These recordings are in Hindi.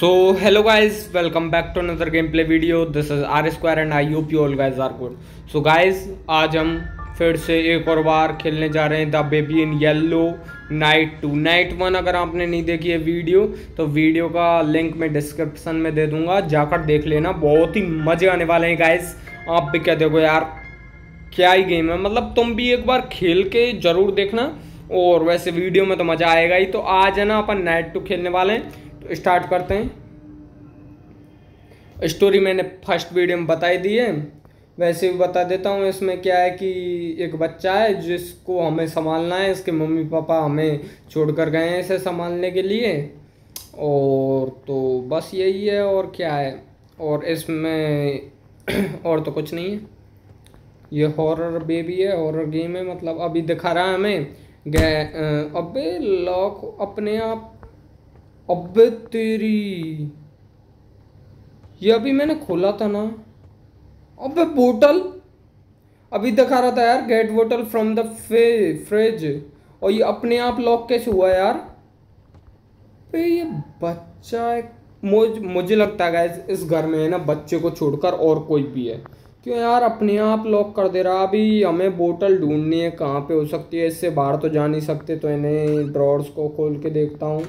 So hello guys, welcome back to another game play video. This is R square and I hope you all guys are good. So guys, आज हम फिर से एक और बार खेलने जा रहे हैं the baby in yellow night 2 night 1। अगर आपने नहीं देखी है वीडियो तो वीडियो का लिंक मैं डिस्क्रिप्शन में दे दूंगा, जाकर देख लेना। बहुत ही मजे आने वाले हैं गाइज। आप भी क्या देखो यार, क्या ही गेम है, मतलब तुम भी एक बार खेल के ज़रूर देखना। और वैसे वीडियो में तो मज़ा आएगा ही। तो आज है ना, अपन नाइट 2 खेलने वाले हैं, तो स्टार्ट करते हैं। स्टोरी मैंने फर्स्ट वीडियो में बताई दी है, वैसे भी बता देता हूँ। इसमें क्या है कि एक बच्चा है जिसको हमें संभालना है। इसके मम्मी पापा हमें छोड़कर गए हैं इसे संभालने के लिए, और तो बस यही है और क्या है। और इसमें और तो कुछ नहीं है। ये हॉरर बेबी है, हॉरर गेम है, मतलब अभी दिखा रहा है हमें। अबे लॉक अपने आप, अबे तेरी, ये अभी मैंने खोला था ना। अबे बोतल अभी दिखा रहा था यार, गेट बोतल फ्रॉम द फ्रिज, और ये अपने आप लॉक कैसे हुआ यार। अबे ये बच्चा है, मुझे लगता है गाइस इस घर में है ना बच्चे को छोड़कर और कोई भी है। क्यों यार अपने आप लॉक कर दे रहा। अभी हमें बोतल ढूंढनी है कहाँ पे हो सकती है, इससे बाहर तो जा नहीं सकते। तो इन्हें ड्रॉर्स को खोल के देखता हूँ,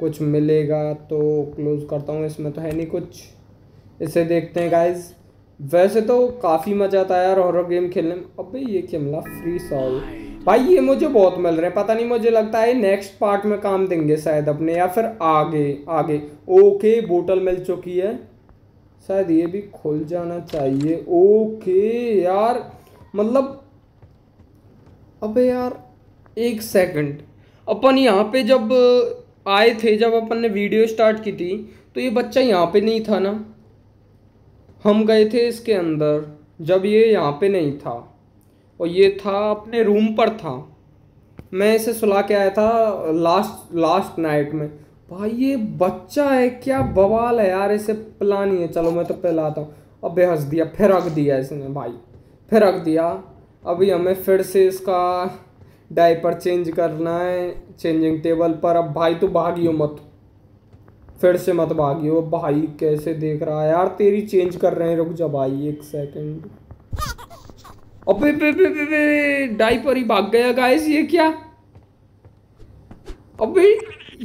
कुछ मिलेगा तो क्लोज करता हूँ। इसमें तो है नहीं कुछ, इसे देखते हैं गाइज। वैसे तो काफ़ी मज़ा आता है यार हॉरर गेम खेलने में। अबे ये क्या मिला, फ्री सॉल भाई, ये मुझे बहुत मिल रहे हैं। पता नहीं, मुझे लगता है नेक्स्ट पार्ट में काम देंगे शायद अपने, या फिर आगे। ओके बोतल मिल चुकी है, शायद ये भी खुल जाना चाहिए। ओके यार, मतलब अबे यार एक सेकंड, अपन यहाँ पे जब आए थे, जब अपन ने वीडियो स्टार्ट की थी, तो ये बच्चा यहाँ पे नहीं था ना। हम गए थे इसके अंदर जब ये यहाँ पे नहीं था, और ये था अपने रूम पर था। मैं इसे सुला के आया था लास्ट नाइट में। भाई ये बच्चा है, क्या बवाल है यार, इसे पिलानी है। चलो मैं तो पिलाता हूँ। अबे हंस दिया, फिर रख दिया इसने भाई, फिर रख दिया। अभी हमें फिर से इसका डायपर चेंज करना है चेंजिंग टेबल पर। अब भाई तो भागियो मत, फिर से मत भागियो। भाई कैसे देख रहा है यार, तेरी चेंज कर रहे हैं, रुक जा भाई एक सेकेंड। अबे बे डायपर ही भाग गया गाइस, ये क्या। अबे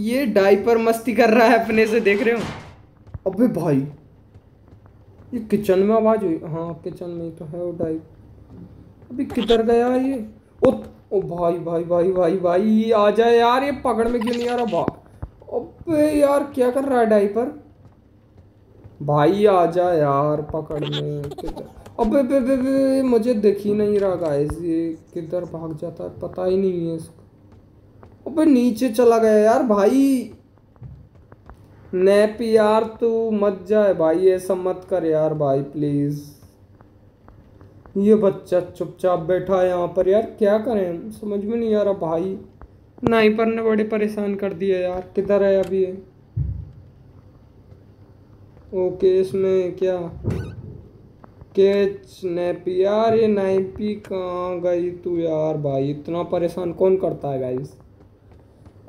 ये डायपर मस्ती कर रहा है अपने से, देख रहे हो। अबे भाई ये किचन में आवाज हुई, हाँ किचन में तो है वो डायपर। अभी किधर गया ये, ओ भाई भाई भाई भाई भाई आ जाए यार, ये पकड़ में क्यों नहीं आ रहा भाई। अबे यार क्या कर रहा है डायपर, भाई आ जा यार पकड़ में। अबे बे मुझे दिख ही नहीं रहा गाइस, ये किधर भाग जाता है पता ही नहीं है इसको। अबे नीचे चला गया यार भाई। नैप यार तू मत जाए भाई, ऐसा मत कर यार भाई प्लीज। ये बच्चा चुपचाप बैठा है यहाँ पर यार, क्या करें समझ में नहीं आ रहा भाई। नाइपर ने बड़े परेशान कर दिया यार। किधर है अभी ये? ओके इसमें क्या कैच नैपी यार, ये नाइपी कहाँ गई तू यार भाई, इतना परेशान कौन करता है गाइस।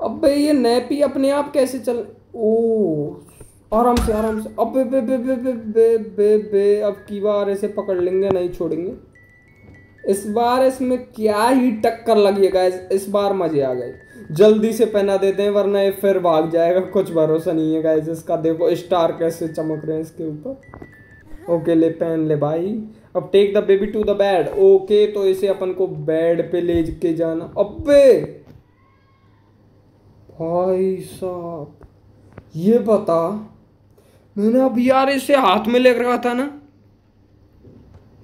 अबे ये नैपी अपने आप कैसे चल, ओ आराम से आराम से। अबे बे बे बे बे बे बे बे, अब की बार ऐसे पकड़ लेंगे, नहीं छोड़ेंगे इस बार। इसमें क्या ही टक्कर लगी गाइस, इस बार मजे आ गए। जल्दी से पहना देते हैं वरना ये फिर भाग जाएगा, कुछ भरोसा नहीं है गाइस इसका। देखो स्टार कैसे चमक रहे हैं इसके ऊपर। ओके ले पहन ले भाई। अब take the baby to the bed. Okay तो इसे अपन को बेड पे ले के जाना। अबे भाई साहब ये पता मैंने अब यार इसे हाथ में ले रखा था ना,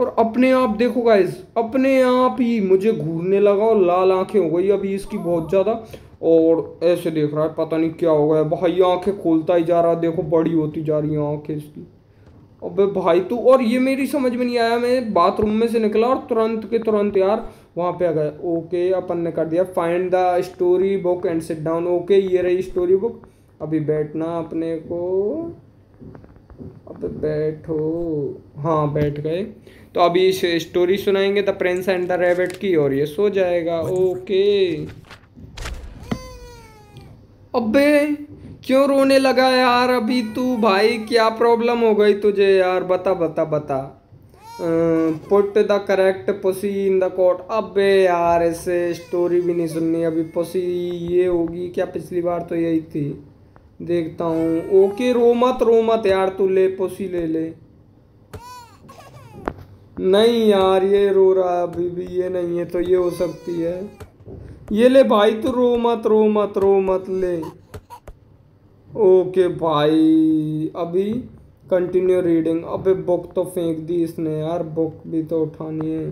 और अपने आप देखो गाइस, अपने आप ही मुझे घूरने लगा और लाल आंखें हो गई अभी इसकी बहुत ज़्यादा। और ऐसे देख रहा है, पता नहीं क्या हो गया भाई, आंखें खोलता ही जा रहा, देखो बड़ी होती जा रही है आंखें इसकी। अबे भाई तू, और ये मेरी समझ में नहीं आया, मैं बाथरूम में से निकला और तुरंत के तुरंत यार वहाँ पे आ गए। ओके अपन ने कर दिया find the story book and sit down. Okay ये रही स्टोरी बुक, अभी बैठना अपने को। अब बैठो, हाँ बैठ गए। तो अभी इसे स्टोरी सुनाएंगे the prince and the rabbit की, और ये सो जाएगा। ओके अबे क्यों रोने लगा यार अभी तू? भाई क्या प्रॉब्लम हो गई तुझे यार? बता बता बता। Put the correct pussy in the coat. अबे यार ऐसे स्टोरी भी नहीं सुननी अभी। पुसी ये होगी क्या? पिछली बार तो यही थी। देखता हूँ। ओके रो मत यार, तू ले पुसी ले ले। नहीं यार ये रो रहा अभी भी, ये नहीं है तो ये हो सकती है। ये ले भाई तू रो मत रो मत रो मत, ले। ओके भाई अभी कंटिन्यू रीडिंग। अबे बुक तो फेंक दी इसने यार, बुक भी तो उठानी है।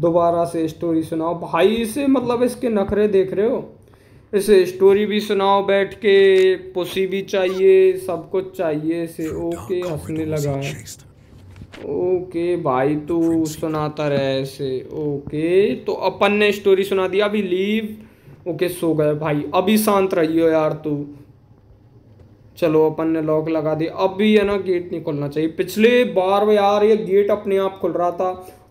दोबारा से स्टोरी सुनाओ भाई इसे, मतलब इसके नखरे देख रहे हो? इसे स्टोरी भी सुनाओ बैठ के, पुसी भी चाहिए, सब कुछ चाहिए इसे। ओके हंसने लगा है। ओके भाई तू सुनाता रहे इसे। ओके तो अपन ने स्टोरी सुना दिया। अभी लीव। ओके सो गए भाई। अभी शांत रहियो यार तू। चलो अपन ने लॉक लगा दिया। अब भी है ना गेट नहीं खुलना चाहिए। पिछले बार यार ये गेट अपने आप खुल रहा था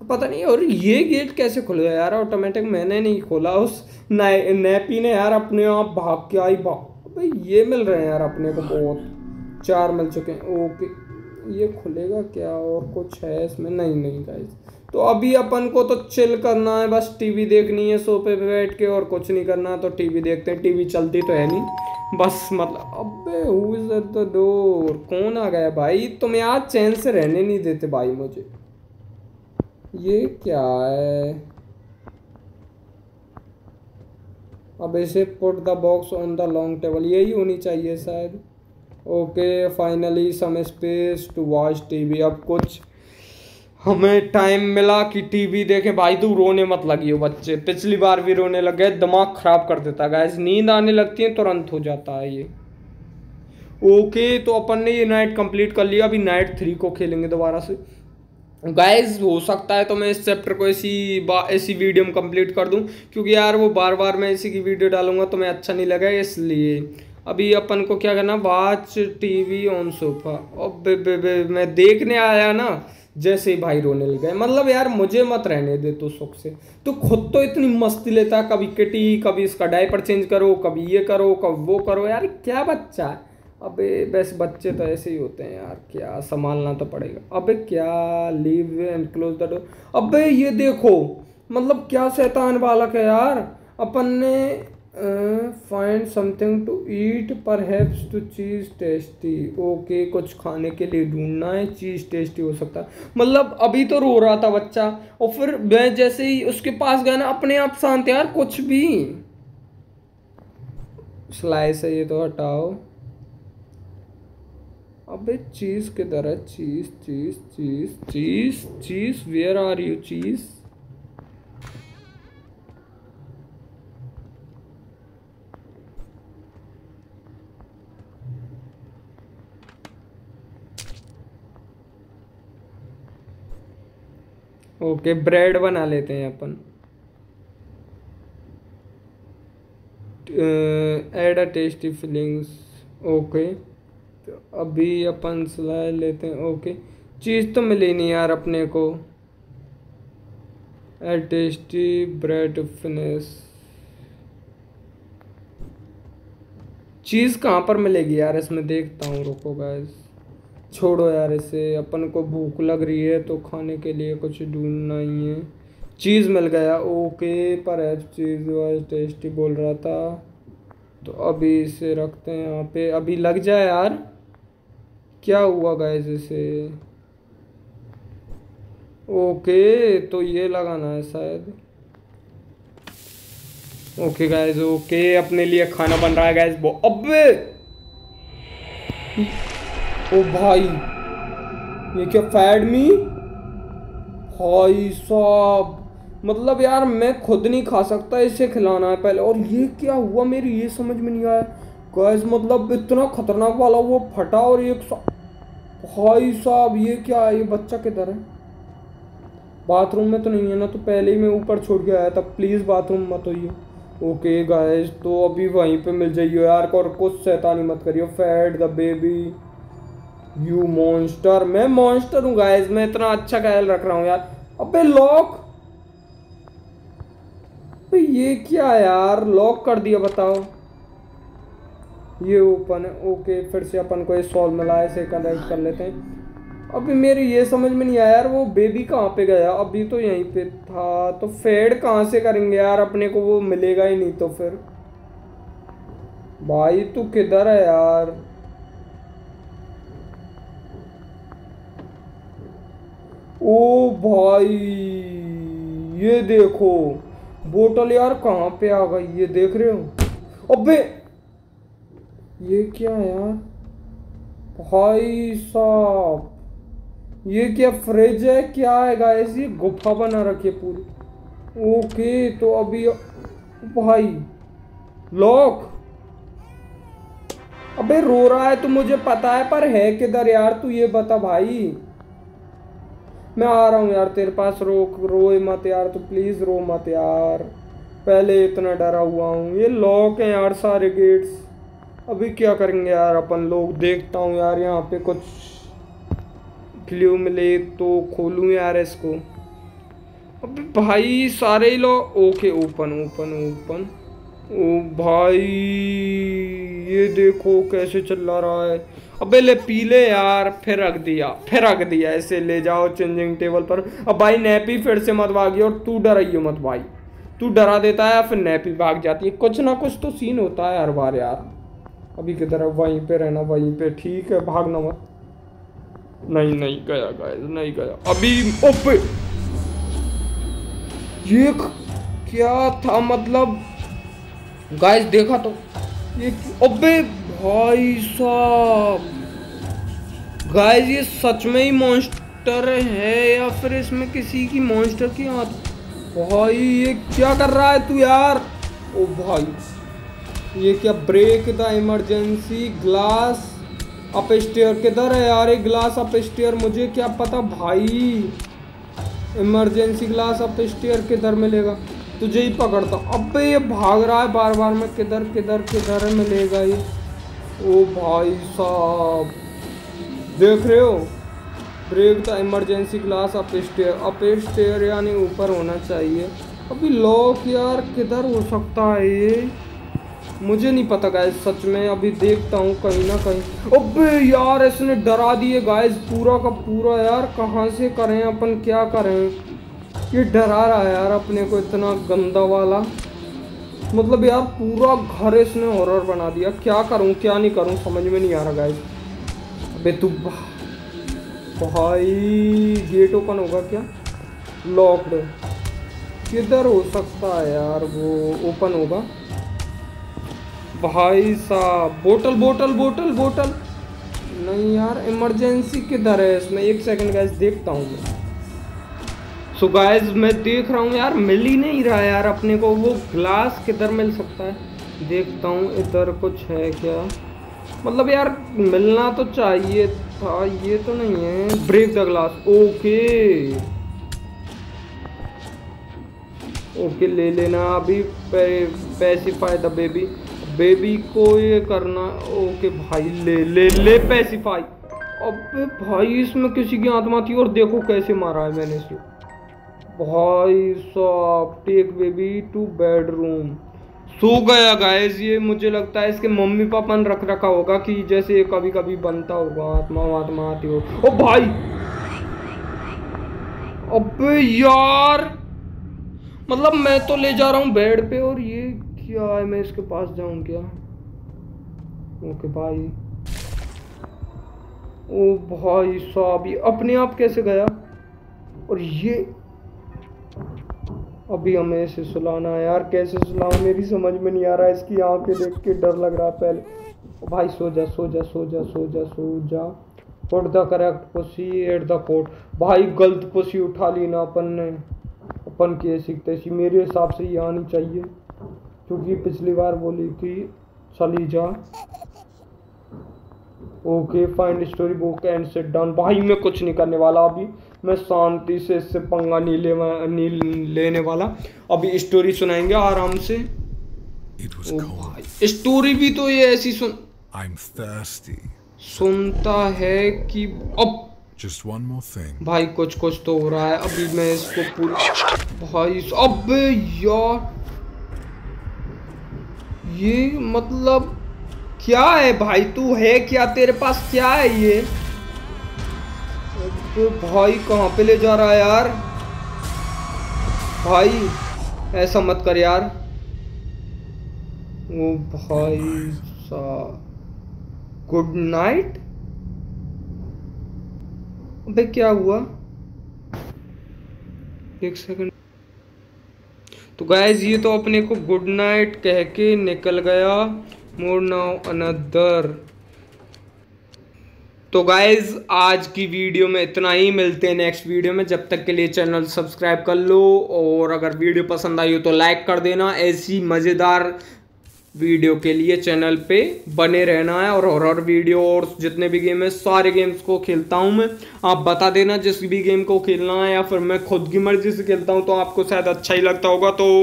पता नहीं, और ये गेट कैसे खुल गया यार ऑटोमेटिक? मैंने नहीं खोला, उस नैपी ने यार अपने आप भाग के आई। भाई ये मिल रहे हैं यार अपने को, बहुत चार मिल चुके हैं। ओके ये खुलेगा क्या? और कुछ है इसमें? नहीं नहीं गाइस, तो अभी अपन को तो चिल करना है, बस टीवी देखनी है सोफे पे बैठ के और कुछ नहीं करना। तो टीवी देखते हैं, टीवी चलती तो है नहीं बस मतलब। अबे who is at the door? कौन आ गया भाई? तुम यार चैन से रहने नहीं देते भाई मुझे। ये क्या है? अब इसे put the box on the long table, यही होनी चाहिए शायद। Okay finally some space to watch TV. अब कुछ हमें टाइम मिला कि टीवी देखें। भाई तू रोने मत लगियो, बच्चे पिछली बार भी रोने लग गए। दिमाग खराब कर देता गाइस, नींद आने लगती है तुरंत हो जाता है ये। ओके तो अपन ने ये नाइट कंप्लीट कर लिया। अभी नाइट 3 को खेलेंगे दोबारा से गाइस। हो सकता है तो मैं इस चैप्टर को इसी वीडियो में कंप्लीट कर दूं, क्योंकि यार वो बार बार मैं इसी की वीडियो डालूंगा तो मैं अच्छा नहीं लगा इसलिए। अभी अपन को क्या करना? Watch TV on sofa. अब मैं देखने आया ना जैसे ही भाई रोने लग गए। मतलब यार मुझे मत रहने दे तो सुख से। तो खुद तो इतनी मस्ती लेता, कभी किटी, कभी इसका डायपर चेंज करो, कभी ये करो, कभी वो करो। यार क्या बच्चा है? अबे वैसे बच्चे तो ऐसे ही होते हैं यार, क्या संभालना तो पड़ेगा। अबे क्या? Leave and close the door. अबे ये देखो मतलब क्या शैतान बालक है यार। अपन ने find something to eat perhaps to cheese tasty. Okay कुछ खाने के लिए ढूंढना है, चीज़ टेस्टी हो सकता है। मतलब अभी तो रो रहा था बच्चा और फिर मैं जैसे ही उसके पास गया ना अपने आप शांत। यार कुछ भी स्लाइस है ये तो हटाओ। अबे चीज़ किधर है? Cheese cheese cheese cheese cheese where are you cheese? Okay bread बना लेते हैं अपन। Add a tasty feelings. Okay तो अभी अपन सिलाई लेते हैं। ओके चीज़ तो मिली नहीं यार अपने को। Add tasty bread finish. Cheese कहाँ पर मिलेगी यार? इसमें देखता हूँ, रुको गाइस। छोड़ो यार इसे, अपन को भूख लग रही है तो खाने के लिए कुछ ढूंढना ही है। चीज़ मिल गया। ओके पर एज चीज़ वाज टेस्टी बोल रहा था, तो अभी इसे रखते हैं यहाँ पे। अभी लग जाए यार। क्या हुआ गाइस इसे? ओके तो ये लगाना है शायद। ओके गाइस ओके अपने लिए खाना बन रहा है गाइस। वो अबे ओ भाई ये क्या? फैड मी भाई साहब, मतलब यार मैं खुद नहीं खा सकता, इसे खिलाना है पहले। और ये क्या हुआ मेरी ये समझ में नहीं आया गाइस। मतलब इतना खतरनाक वाला वो फटा और ये भाई साहब ये क्या है? ये बच्चा किधर है? बाथरूम में तो नहीं है ना? तो पहले ही मैं ऊपर छोड़ के आया था। प्लीज़ बाथरूम मत होइए। ओके गाइस तो अभी वहीं पे मिल जाइए यार, और कुछ शैतानी मत करिए। Feed the baby you monster. मैं मॉन्स्टर हूँ गाइस, मैं इतना अच्छा ख्याल रख रहा हूँ यार। अबे लॉक, ये क्या यार? लॉक कर दिया बताओ। ये ओपन है, ओके। फिर से अपन को ये सॉल्व मिला है, इसे कलेक्ट कर लेते हैं। अभी मेरे ये समझ में नहीं आया यार वो बेबी कहाँ पे गया, अभी तो यहीं पे था, तो फेड कहाँ से करेंगे यार, अपने को वो मिलेगा ही नहीं। तो फिर भाई तू किधर है यार, ओ भाई ये देखो बोतल यार कहाँ पे आ गई, ये देख रहे हो। अबे ये क्या यार भाई साहब, ये क्या फ्रिज है, क्या है गाइस, ये गुफा बना रखी है पूरी। ओके तो अभी भाई लॉक, अबे रो रहा है तो मुझे पता है, पर है किधर यार तू ये बता। भाई मैं आ रहा हूँ यार तेरे पास, रोए मत यार तू, प्लीज रो मत यार, पहले इतना डरा हुआ हूँ। ये लॉक है यार सारे गेट्स, अभी क्या करेंगे यार अपन लोग। देखता हूँ यार यहाँ पे कुछ क्लू मिले तो खोलूं यार इसको। अबे भाई सारे ही लो, ओके ओपन ओपन ओपन। ओ भाई ये देखो कैसे चिल्ला रहा है, अबे ले पी ले यार। फिर रख दिया ऐसे, ले जाओ चेंजिंग टेबल पर। अब भाई नैपी फिर से मत भागी, और तू डराइयो मत भाई, तू डरा देता है फिर नैपी भाग जाती है, कुछ ना कुछ तो सीन होता है हर बार यार। अभी की तरफ वहीं पे रहना, वहीं पे ठीक है, भागना मत। नहीं नहीं गया गाइस, नहीं गया अभी। ओपे ये क्या था मतलब गाइस, देखा तो ये। अबे भाई साहब गाइस ये सच में ही मॉन्स्टर है या फिर इसमें किसी की मॉन्स्टर की आंत। भाई ये क्या कर रहा है तू यार, ओ भाई ये क्या, break the emergency glass upstair. किधर है यार ये ग्लास अपस्टेयर, मुझे क्या पता भाई, इमरजेंसी ग्लास अपस्टेयर किधर मिलेगा, तुझे ही पकड़ता। अबे ये भाग रहा है बार बार में, किधर किधर किधर मिलेगा ये। ओ भाई साहब देख रहे हो, ब्रेक था इमरजेंसी ग्लास अपस्टेयर यानी ऊपर होना चाहिए। अभी लॉक यार किधर हो सकता है ये, मुझे नहीं पता गाइस सच में। अभी देखता हूँ कहीं ना कहीं। अबे यार इसने डरा दिए गाइस पूरा का पूरा यार, कहाँ से करें अपन, क्या करें। ये डरा रहा है यार अपने को इतना गंदा वाला, मतलब यार पूरा घर इसने हॉरर बना दिया। क्या करूँ क्या नहीं करूँ समझ में नहीं आ रहा गाइस। अबे तू भाई गेट ओपन होगा क्या, लॉक्ड, किधर हो सकता है यार वो ओपन होगा। भाई साहब बोतल बोतल बोतल बोतल नहीं यार, इमरजेंसी किधर है इसमें, एक सेकंड गाइस देखता हूँ मैं। सो गाइस मैं देख रहा हूँ यार, मिल ही नहीं रहा यार अपने को वो ग्लास, किधर मिल सकता है। देखता हूँ इधर कुछ है क्या, मतलब यार मिलना तो चाहिए था, ये तो नहीं है। Break the glass, okay okay ले लेना। अभी पैसिफाई द बेबी, बेबी को ये करना, ओके भाई ले ले ले पैसिफाई। अबे भाई इसमें किसी की आत्मा थी, और देखो कैसे मारा है मैंने इसे। भाई साहब टेक बेबी टू बेडरूम, सो गया गाइस। ये मुझे लगता है इसके मम्मी पापा ने रख रखा होगा कि जैसे कभी कभी बनता होगा, आत्मा वात्मा आती हो। ओ भाई अबे यार मतलब मैं तो ले जा रहा हूँ बेड पे, और ये क्या है, मैं इसके पास जाऊं क्या। ओके भाई, ओ भाई साहब ये अपने आप कैसे गया। और ये अभी हमें इसे सुलाना है यार, कैसे सुलाऊं मेरी समझ में नहीं आ रहा, इसकी आंखें देख के डर लग रहा है पहले। भाई सो जा सो जा सो जा सो जा सो जा, put the correct pussy at the coat. भाई गलत पुसी उठा ली ना अपन ने, अपन की ऐसी तैसी मेरे हिसाब से ये आनी चाहिए, क्योंकि पिछली बार बोली थी चली जा। Okay find story book and sit down. भाई मैं कुछ नहीं करने वाला अभी, मैं शांति से इससे पंगा नहीं लेने वाला। अभी स्टोरी सुनाएंगे आराम से। स्टोरी भी तो ये ऐसी सुनता है कि अब Just one more thing. भाई कुछ कुछ तो हो रहा है। अभी मैं इसको पूरा भाई अब यार ये मतलब क्या है भाई, तू है क्या, तेरे पास क्या है ये? तो भाई कहाँ पे ले जा रहा है यार? भाई ऐसा मत कर यार। ओ भाई साहब, गुड नाइट। अबे क्या हुआ? एक सेकंड। तो गाइज ये तो अपने को गुड नाइट कह के निकल गया। More now another. तो गाइज आज की वीडियो में इतना ही, मिलते हैं नेक्स्ट वीडियो में। जब तक के लिए चैनल सब्सक्राइब कर लो, और अगर वीडियो पसंद आई हो तो लाइक कर देना। ऐसी मज़ेदार वीडियो के लिए चैनल पे बने रहना है। और हॉरर वीडियो और जितने भी गेम है, सारे गेम्स को खेलता हूँ मैं। आप बता देना जिस भी गेम को खेलना है, या फिर मैं खुद की मर्जी से खेलता हूँ तो आपको शायद अच्छा ही लगता होगा। तो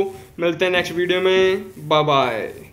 मिलते हैं नेक्स्ट वीडियो में, बाय बाय।